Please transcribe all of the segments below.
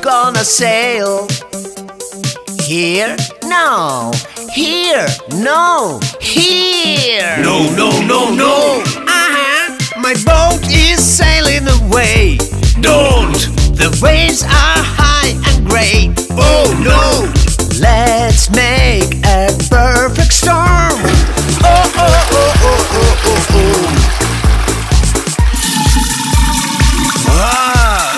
boat gonna sail? Here? No. Here? No. Here! No, no, no, no! My boat is sailing away. Don't! The waves are high and great. Oh, no! Let's make a perfect storm. Oh, oh, oh, oh, oh, oh, oh. Ah.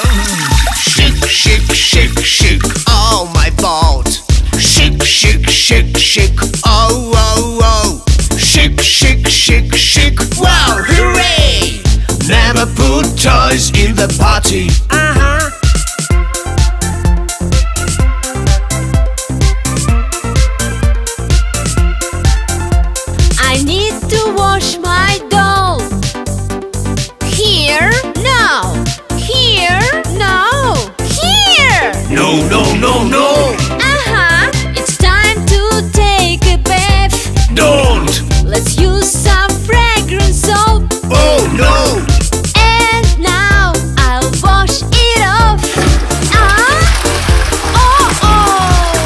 Shake, shake, shake, shake. Oh, my boat. Shake, shake, shake, shake. Oh, oh, oh. Shake, shake, shake, shake. Wow, hooray! Never put toys in the party. I need to wash my doll. Here, no. Here, no. Here! No, no, no, no! It's time to take a bath. Don't! Let's use some fragrant soap. Oh, no! And now I'll wash it off. Oh, oh!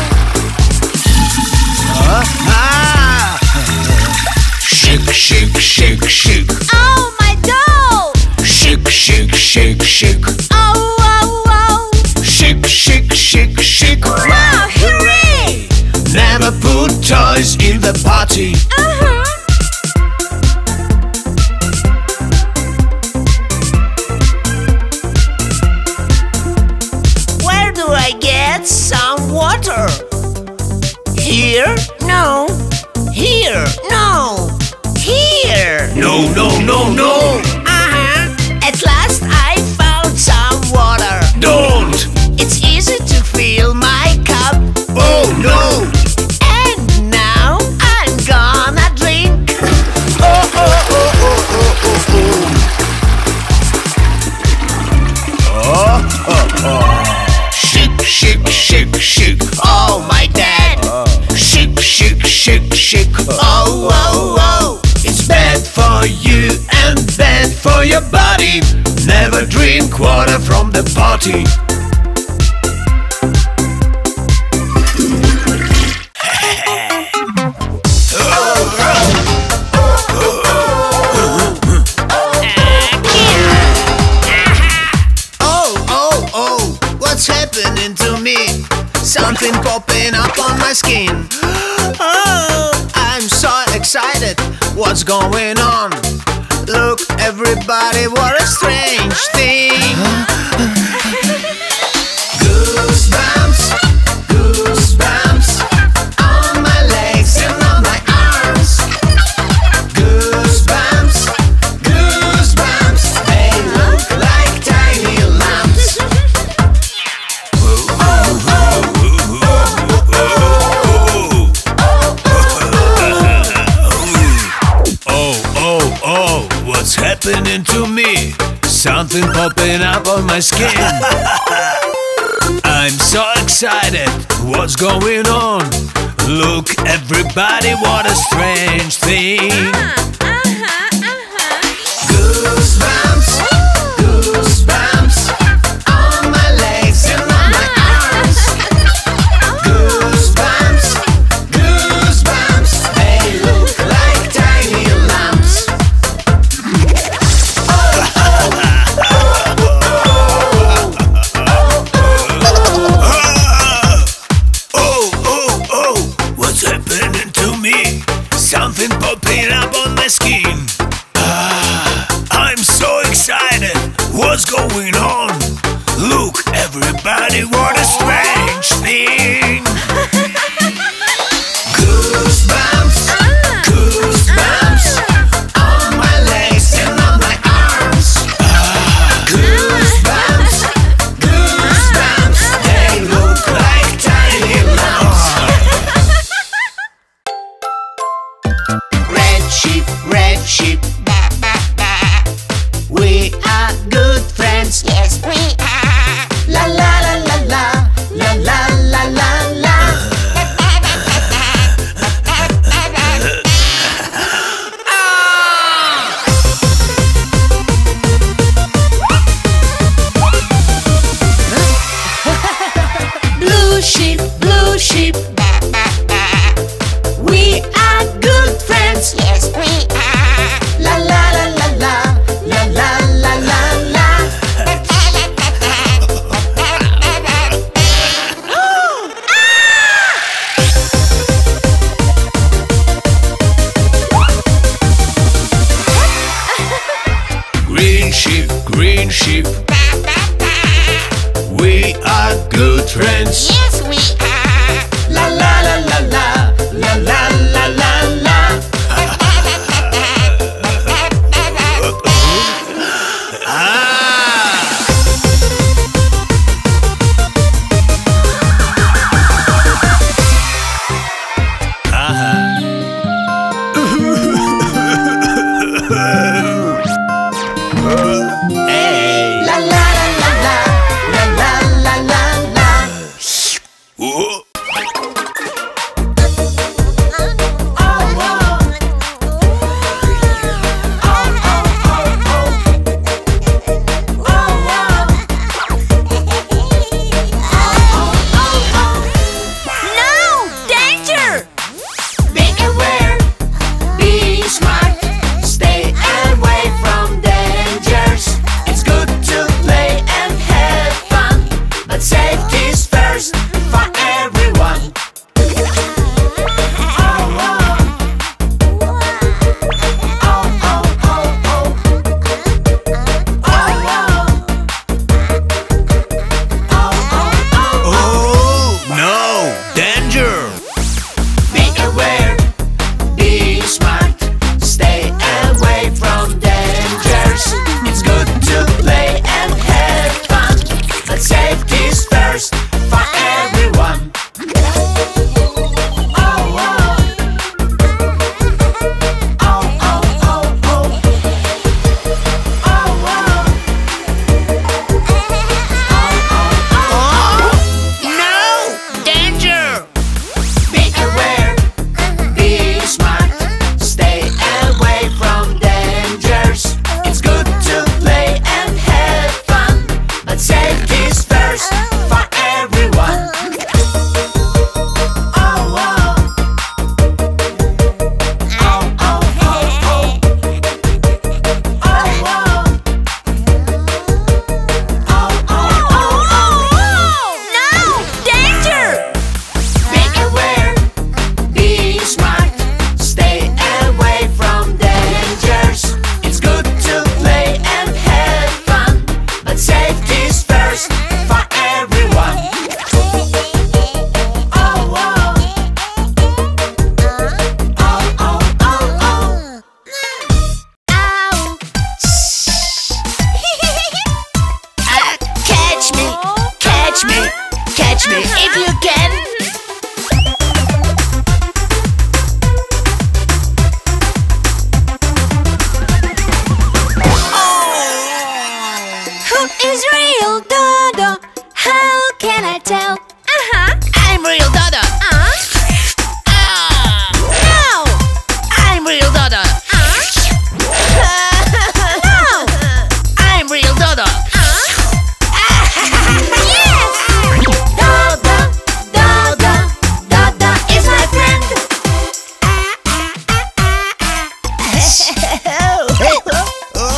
Shake, shake, shake, shake. Oh, my doll! Shake, shake, shake, shake. Oh, oh, oh! Shake, shake, shake, shake. Wow, hooray! Never put toys in the party. Where do I get some water? Here? No. Here? No. Here! No, no, no, no! At last I found some water. Don't! It's easy to fill my cup. Oh, no! And now I'm gonna drink. Oh, oh, oh, oh, oh, oh, oh. Shake, shake, shake, shake. Oh, my dad. Shake, shake, shake, shake. Oh, oh, oh. It's bad for you and bad for your body. Never drink water from the potty. Oh, oh, oh, what's happening to me? Something popping up on my skin. Oh, I'm so excited. What's going on? Look, everybody, what a strange thing. Goosebumps, goosebumps on my legs and on my arms. Goosebumps, goosebumps, they look like tiny lumps. Oh, oh, oh, what's happening to me? Something popping up on my skin. I'm so excited, what's going on? Look, everybody, what a strange thing. Goosebumps, goosebumps on my legs and on my arms. Goosebumps, goosebumps, they look like tiny lumps. Oh, oh, oh, what's happening to me? Something popping up on my skin. I'm so excited, what's going on? Look, everybody, what a strange thing. Goosebumps, goosebumps on my legs and on my arms. Goosebumps, goosebumps, they look like tiny lumps. Red sheep, ba ba ba. We are good friends, yes we are. La la la la la, la la la la la. Ba ba ba ba ba, ba ba ba ba. Ah!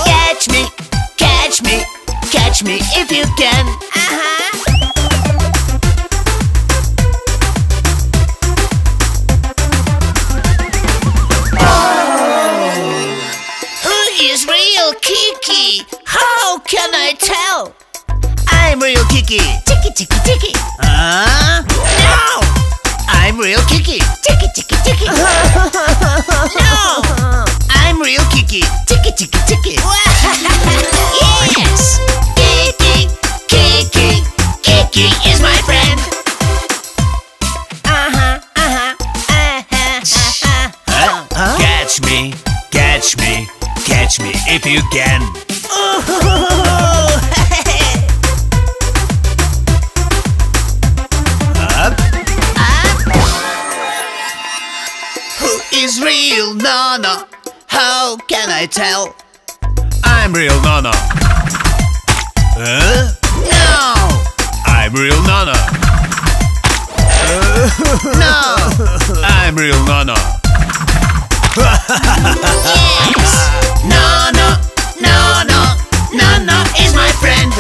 Catch me, catch me if you can. Who is real Kiki? How can I tell? I'm real Kiki. Tiki tiki tiki. No! I'm real Kiki. Tiki tiki tiki. No! I'm real Kiki. Tiki tiki tiki. Yes! Kiki, Kiki, Kiki is my friend. Catch me, catch me, catch me if you can. Is real Nana? How can I tell? I'm real Nana. No! I'm real Nana. No! I'm real Nana. Yes! Nana, Nana, Nana is my friend.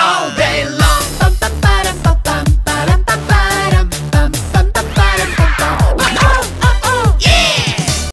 All day long.